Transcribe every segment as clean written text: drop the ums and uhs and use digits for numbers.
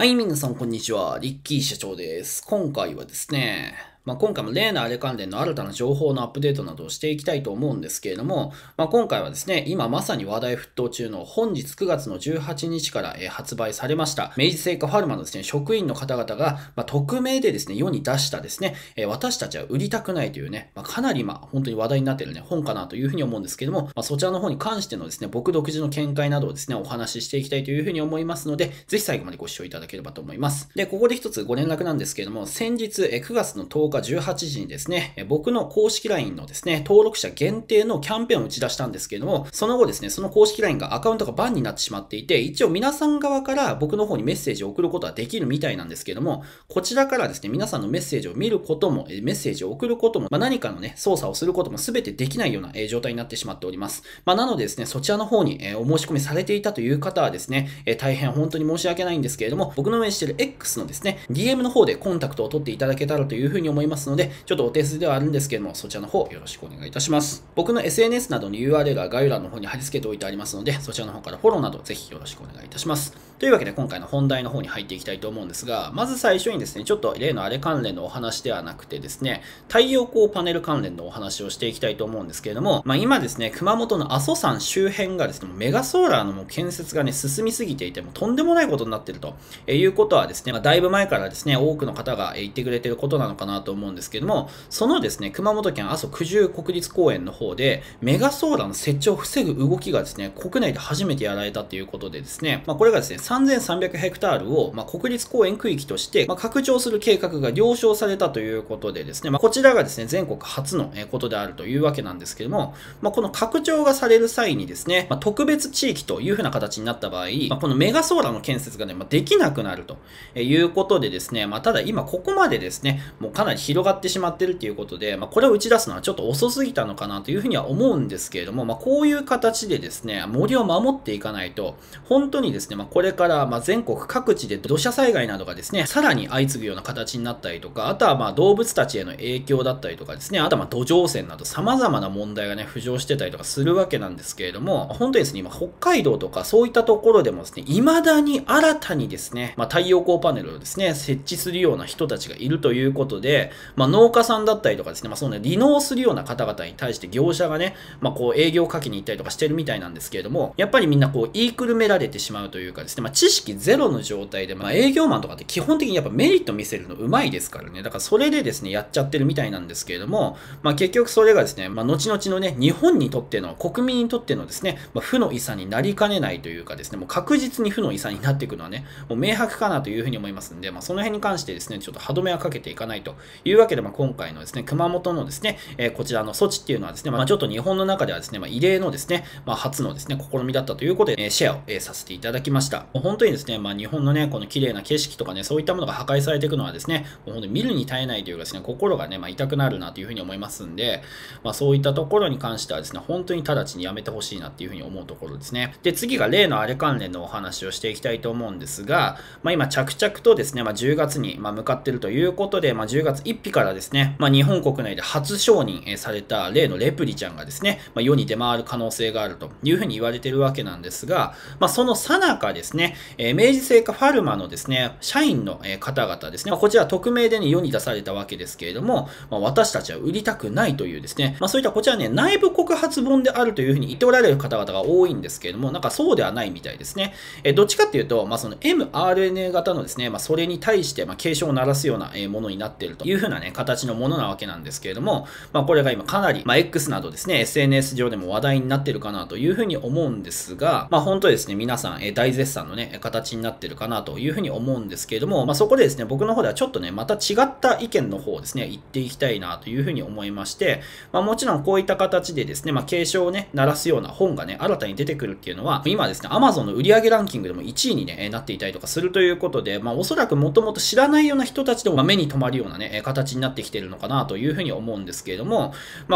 はい、皆さん、こんにちは。リッキー社長です。今回はですね、今回も例のあれ関連の新たな情報のアップデートなどをしていきたいと思うんですけれども、今回はですね、今まさに話題沸騰中の本日9月の18日から発売されました、明治製菓ファルマのですね、職員の方々が、匿名でですね、世に出したですね、私たちは売りたくないというね、かなり本当に話題になっているね、本かなというふうに思うんですけれども、そちらの方に関してのですね、僕独自の見解などをですね、お話ししていきたいというふうに思いますので、ぜひ最後までご視聴いただければと思います。で、ここで一つご連絡なんですけれども、先日9月の10日18時にですね、僕の公式 LINE のですね、登録者限定のキャンペーンを打ち出したんですけれども、その後ですね、その公式 LINE がアカウントがバンになってしまっていて、一応皆さん側から僕の方にメッセージを送ることはできるみたいなんですけれども、こちらからですね、皆さんのメッセージを見ることも、メッセージを送ることも、何かのね、操作をすることも全てできないような状態になってしまっております。なのでですね、そちらの方にお申し込みされていたという方はですね、大変本当に申し訳ないんですけれども、僕の運営している X のですね、DM の方でコンタクトを取っていただけたらというふうに思いますので、ちょっとお手数ではあるんですけれども、そちらの方よろしくお願いいたします。僕の SNS などの URL は概要欄の方に貼り付けておいてありますので、そちらの方からフォローなどぜひよろしくお願いいたします。というわけで今回の本題の方に入っていきたいと思うんですが、まず最初にですね、ちょっと例のあれ関連のお話ではなくてですね、太陽光パネル関連のお話をしていきたいと思うんですけれども、今ですね、熊本の阿蘇山周辺がですね、メガソーラーのもう建設がね、進みすぎていて、もうとんでもないことになっているということはですね、だいぶ前からですね、多くの方が言ってくれていることなのかなと思うんですけども、そのですね、熊本県阿蘇九十国立公園の方でメガソーラーの設置を防ぐ動きがですね、国内で初めてやられたということでですね、これがですね、3300ヘクタールを国立公園区域として拡張する計画が了承されたということでですね、こちらがですね、全国初のことであるというわけなんですけども、この拡張がされる際にですね、特別地域というふうな形になった場合、このメガソーラーの建設がね、できなくなるということでですね、ただ今ここまでですね、もうかなり広がってしまってるっていうことで、これを打ち出すのはちょっと遅すぎたのかなというふうには思うんですけれども、こういう形でですね、森を守っていかないと、本当にですね、これから全国各地で土砂災害などがですね、さらに相次ぐような形になったりとか、あとは動物たちへの影響だったりとかですね、あとは土壌汚染など様々な問題がね、浮上してたりとかするわけなんですけれども、本当にですね、今北海道とかそういったところでもですね、未だに新たにですね、太陽光パネルをですね、設置するような人たちがいるということで、農家さんだったりとかですね、そのね、離農するような方々に対して業者がね、こう営業をかけに行ったりとかしてるみたいなんですけれども、やっぱりみんなこう言いくるめられてしまうというかですね、知識ゼロの状態で、営業マンとかって基本的にやっぱメリット見せるのうまいですからね、だからそれでですね、やっちゃってるみたいなんですけれども、結局それがですね、後々のね、日本にとっての、国民にとってのですね、負の遺産になりかねないというかですね、もう確実に負の遺産になっていくのはね、もう明白かなというふうに思いますんで、その辺に関してですね、ちょっと歯止めはかけていかないと。いうわけで、今回のですね、熊本のですね、こちらの措置っていうのはですね、ちょっと日本の中ではですね、異例のですね、初のですね、試みだったということで、シェアをさせていただきました。本当にですね、日本のね、この綺麗な景色とかね、そういったものが破壊されていくのはですね、もう本当に見るに耐えないというかですね、心がね、痛くなるなというふうに思いますんで、そういったところに関してはですね、本当に直ちにやめてほしいなっていうふうに思うところですね。で、次が例のあれ関連のお話をしていきたいと思うんですが、今着々とですね、10月に向かっているということで、10月1日からですね、日本国内で初承認された例のレプリちゃんがですね、世に出回る可能性があるというふうに言われているわけなんですが、その最中ですね、明治製菓ファルマのですね、社員の方々ですね、こちら匿名でね、世に出されたわけですけれども、私たちは売りたくないというですね、そういったこちらね、内部告発本であるというふうに言っておられる方々が多いんですけれども、なんかそうではないみたいですね。どっちかっていうと、その mRNA 型のですね、それに対して警鐘を鳴らすようなものになっているというふうなね、形のものなわけなんですけれども、これが今かなり、X などですね、SNS 上でも話題になっているかなというふうに思うんですが、本当ですね、皆さん、大絶賛のね、形になってるかなというふうに思うんですけれども、そこでですね、僕の方ではちょっとね、また違った意見の方をですね、言っていきたいなというふうに思いまして、もちろんこういった形でですね、警鐘をね、鳴らすような本がね、新たに出てくるっていうのは、今ですね、Amazon の売上ランキングでも1位に、ね、なっていたりとかするということで、おそらくもともと知らないような人たちでも目に留まるようなね、形になってきてるのかなというふうに思うんですけれども、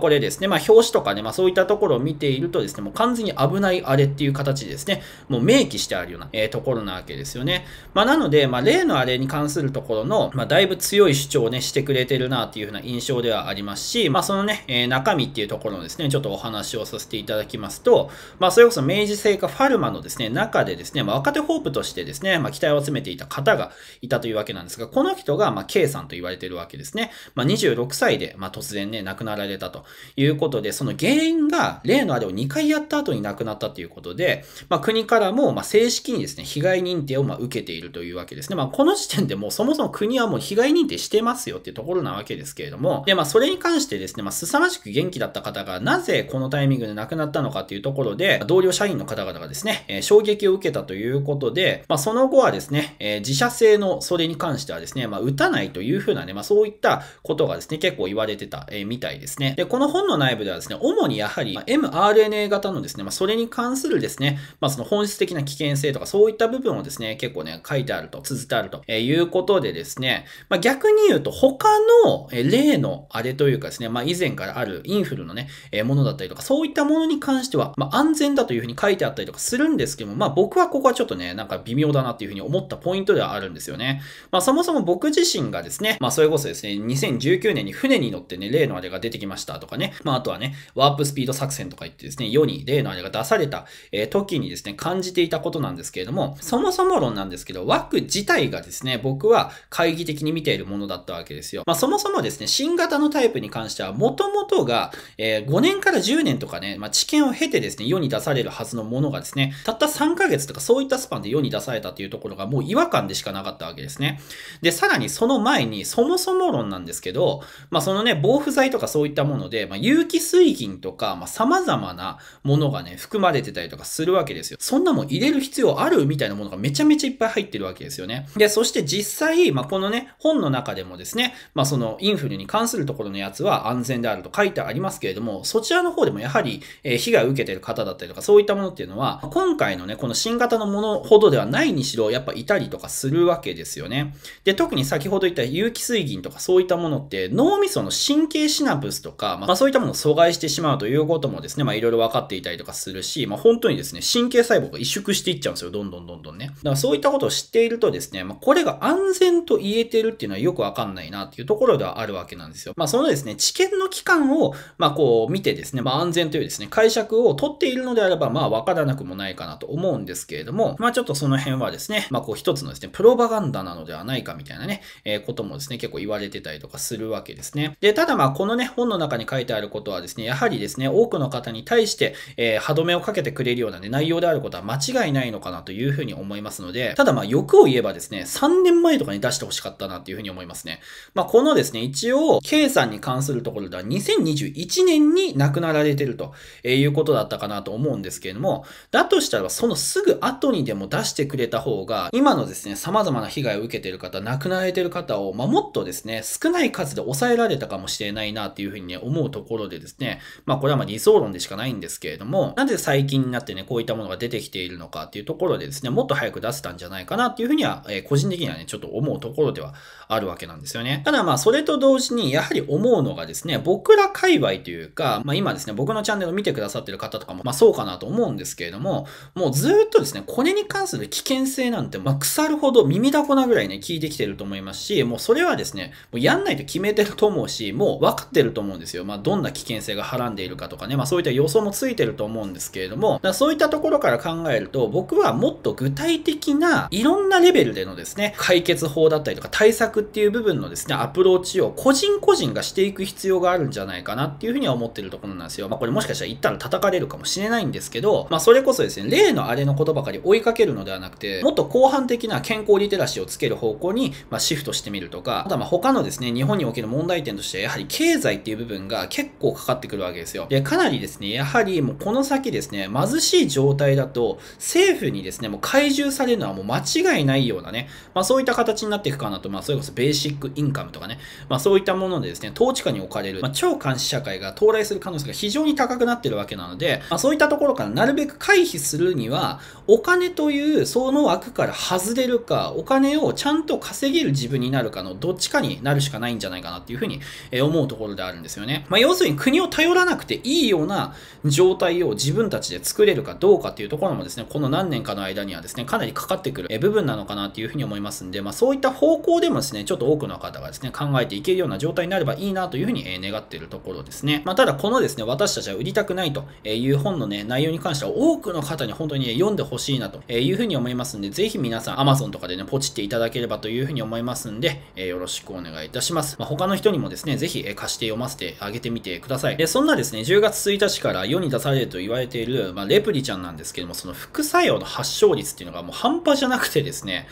これですね、表紙とかね、そういったところを見ているとですね、もう完全に危ないあれっていう形でですね、もう明記してあるようなところなわけですよね。なので、例のあれに関するところの、だいぶ強い主張をね、してくれてるなっていうふうな印象ではありますし、そのね、中身っていうところのですね、ちょっとお話をさせていただきますと、それこそ明治製菓ファルマのですね、中でですね、若手ホープとしてですね、期待を集めていた方がいたというわけなんですが、この人が、K さんと言われてるわけですね。26歳で、突然ね、亡くなられたということで、その原因が、例のあれを2回やった後に亡くなったということで、国からも、正式にですね、被害認定を受けているというわけですね。この時点でもうそもそも国はもう被害認定してますよっていうところなわけですけれども、で、それに関してですね、凄まじく元気だった方がなぜこのタイミングで亡くなったのかっていうところで、同僚社員の方々がですね、衝撃を受けたということで、その後はですね、自社製のそれに関してはですね、打たないというふうなね、そういったことがですね、結構言われてたみたいですね。で、この本の内部ではですね、主にやはり mRNA 型のですね、それに関するですね、その本質的な危険性とかそういった部分をですね、結構ね、書いてあると、綴ってあるということでですね、逆に言うと他の例のあれというかですね、以前からあるインフルのね、ものだったりとか、そういったものに関しては、安全だというふうに書いてあったりとかするんですけども、僕はここはちょっとね、なんか微妙だなっていうふうに思ったポイントではあるんですよね。そもそも僕自身がですね、それこそですね、2019年に船に乗ってね、例のあれが出てきましたとかね、あとはね、ワープスピード作戦とか言ってですね、世に例のあれが出された時にですね、感じていたことなんですけれども、そもそも論なんですけど、枠自体がですね、僕は懐疑的に見ているものだったわけですよ。そもそもですね、新型のタイプに関しては、もともとが5年から10年とかね、治験を経てですね、世に出されるはずのものがですね、たった3ヶ月とかそういったスパンで世に出されたというところがもう違和感でしかなかったわけですね。で、さらにその前に、そもそも論なんですけど、そのね、防腐剤とかそういったもので、有機水銀とか、様々なものがね、含まれてたりとかするわけですよ。そんなもん入れる必要あるみたいなものがめちゃめちゃいっぱい入ってるわけですよね。で、そして実際、このね、本の中でもですね、そのインフルに関するところのやつは安全であると書いてありますけれども、そちらの方でもやはり被害を受けている方だったりとかそういったものっていうのは、今回のね、この新型のものほどではないにしろ、やっぱいたりとかするわけですよね。で、特に先ほど言った有機水銀とかそういったものって、脳みその神経シナプスとか、そういったものを阻害してしまうということもですね、いろいろ分かっていたりとかするし、本当にですね、神経細胞が萎縮していっちゃうんですよ、どんどんね。だからそういったことを知っているとですね、これが安全と言えてるっていうのはよくわかんないなっていうところではあるわけなんですよ。そのですね、治験の期間を、こう見てですね、安全というですね、解釈を取っているのであれば、わからなくもないかなと思うんですけれども、ちょっとその辺はですね、こう一つのですね、プロパガンダなのではないかみたいなね、こともですね、結構言われてたりとかするわけですね。で、ただこのね、本の中に書いてあることはですね、やはりですね、多くの方に対して、歯止めをかけてくれるようなね、内容であることは間違いないのかなというふうに思いますので、ただ欲を言えばですね、3年前とかに出してほしかったなというふうに思いますね。このですね、一応、K さんに関するところでは2021年に亡くなられてるということだったかなと思うんですけれども、だとしたらそのすぐ後にでも出してくれた方が、今のですね、様々な被害を受けている方、亡くなられている方を、もっとですね、少ない数で抑えられたかもしれないなというふうにね、思うところでですね、これは理想論でしかないんですけれども、なぜ最近になってね、こういったものが出てきているのかっていうところでですね、もっと早く出せたんじゃないかなっていうふうには、個人的にはね、ちょっと思うところではあるわけなんですよね。ただそれと同時に、やはり思うのがですね、僕ら界隈というか、今ですね、僕のチャンネルを見てくださってる方とかも、そうかなと思うんですけれども、もうずっとですね、これに関する危険性なんて、腐るほど耳だこなぐらいね、聞いてきてると思いますし、もうそれはですね、もうやんないと決めてると思うし、もう分かってると思うんですよ。どんな危険性がはらんでいるかとかね、そういった予想もついてると思うんですけれども、そういったところから考えると、僕はもっと具体的ないろんなレベルでのですね、解決法だったりとか対策っていう部分のですね、アプローチを個人がしていく必要があるんじゃないかなっていうふうには思ってるところなんですよ。これもしかしたら言ったら叩かれるかもしれないんですけど、それこそですね、例のあれのことばかり追いかけるのではなくて、もっと広範的な健康リテラシーをつける方向にシフトしてみるとか、あとは他のですね、日本における問題点としてはやはり経済っていう部分が結構かかってくるわけですよ。で、かなりですね、やはりもうこの先ですね、貧しい状態だと政府にですね、もう懐柔されるのはもう間違いないようなね、そういった形になっていくかなと、それこそベーシックインカムとかね、そういったものでですね、統治下に置かれる、超監視社会が到来する可能性が非常に高くなってるわけなので、そういったところからなるべく回避するには、お金というその枠から外れるか、お金をちゃんと稼げる自分になるかのどっちかになるしかないんじゃないかなっていうふうに思うところであるんですよね。要するに国を頼らなくていいような状態を自分たちで作れるかどうかっていうところもですね、この何年かの間にはですね、かなりかかってくる部分なのかなというふうに思いますんで、そういった方向でもですね、ちょっと多くの方がですね、考えていけるような状態になればいいなというふうに願っているところですね。ただこのですね、私たちは売りたくないという本のね、内容に関しては多くの方に本当に読んでほしいなというふうに思いますんで、ぜひ皆さん Amazon とかでね、ポチっていただければというふうに思いますんで、よろしくお願いいたします。他の人にもですね、ぜひ貸して読ませてあげてみてください。そんなですね、10月1日から世に出されると言われている、レプリちゃんなんですけども、その副作用の発症率っていうのがもう半端じゃなくてですね、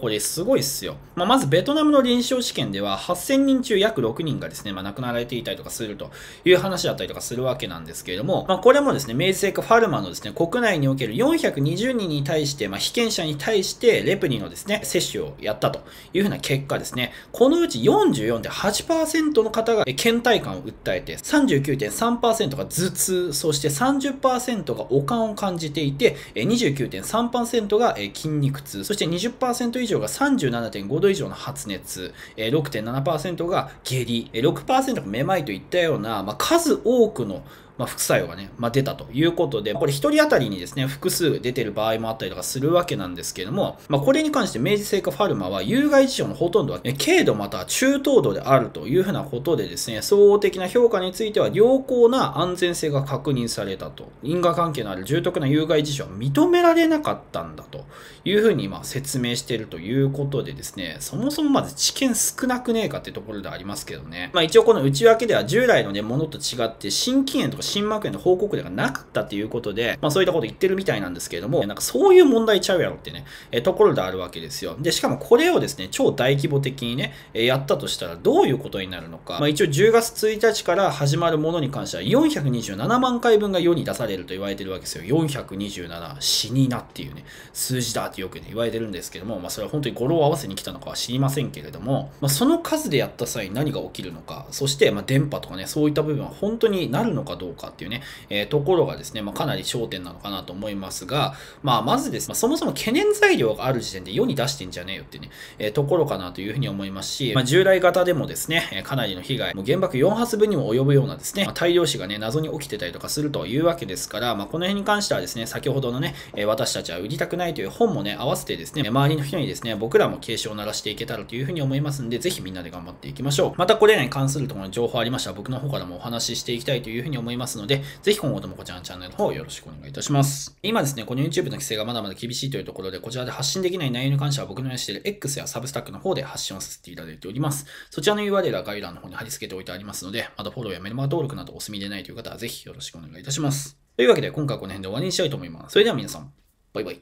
これすごいっすよ。まずベトナムの臨床試験では8000人中約6人がですね、亡くなられていたりとかするという話だったりとかするわけなんですけれども、これもですね、明治製菓ファルマのですね、国内における420人に対して、被験者に対してレプリのですね、接種をやったというふうな結果ですね、このうち 44.8% の方が倦怠感を訴えて、39.3% が頭痛、そして 30% が悪寒を感じていて、29.3% が筋肉痛、そして 20% 以上が 37.5 度以上の発熱、6.7% が下痢、6% がめまいといったような、数多くの副作用がね、出たということで、これ一人当たりにですね、複数出てる場合もあったりとかするわけなんですけれども、これに関して明治製菓ファルマは有害事象のほとんどは、軽度または中等度であるというふうなことでですね、総合的な評価については良好な安全性が確認されたと。因果関係のある重篤な有害事象は認められなかったんだというふうに説明しているということでですね、そもそもまず知見少なくねえかってところでありますけどね。一応この内訳では従来のね、ものと違って心筋炎とか心膜炎の報告例がなかったということで、そういったこと言ってるみたいなんですけれども、なんかそういう問題ちゃうやろってね、ところであるわけですよ。で、しかもこれをですね、超大規模的にね、やったとしたらどういうことになるのか。一応10月1日から始まるものに関しては427万回分が世に出されると言われてるわけですよ。427、死になっていうね、数字だってよくね、言われてるんですけども、それは本当に語呂を合わせに来たのかは知りませんけれども、その数でやった際に何が起きるのか、そして、電波とかね、そういった部分は本当になるのかどうか。っていうね、ところがですね、かなり焦点なのかなと思いますが、まずですね、そもそも懸念材料がある時点で世に出してんじゃねえよってね、ところかなというふうに思いますし、従来型でもですね、かなりの被害、もう原爆4発分にも及ぶようなですね、大量死がね、謎に起きてたりとかするというわけですから、この辺に関してはですね、先ほどのね、私たちは売りたくないという本もね、合わせてですね、周りの人にですね、僕らも警鐘を鳴らしていけたらというふうに思いますんで、ぜひみんなで頑張っていきましょう。またこれらに関するところの情報ありましたら、僕の方からもお話ししていきたいというふうに思いますので、ぜひ今後ともこちらのチャンネルの方よろしくお願いいたします。今ですね、この YouTube の規制がまだまだ厳しいというところで、こちらで発信できない内容に関しては僕のやっている X やサブスタックの方で発信をさせていただいております。そちらの URL は概要欄の方に貼り付けておいてありますので、まだフォローやメルマガ登録などお済みでないという方はぜひよろしくお願いいたします。というわけで今回はこの辺で終わりにしたいと思います。それでは皆さん、バイバイ。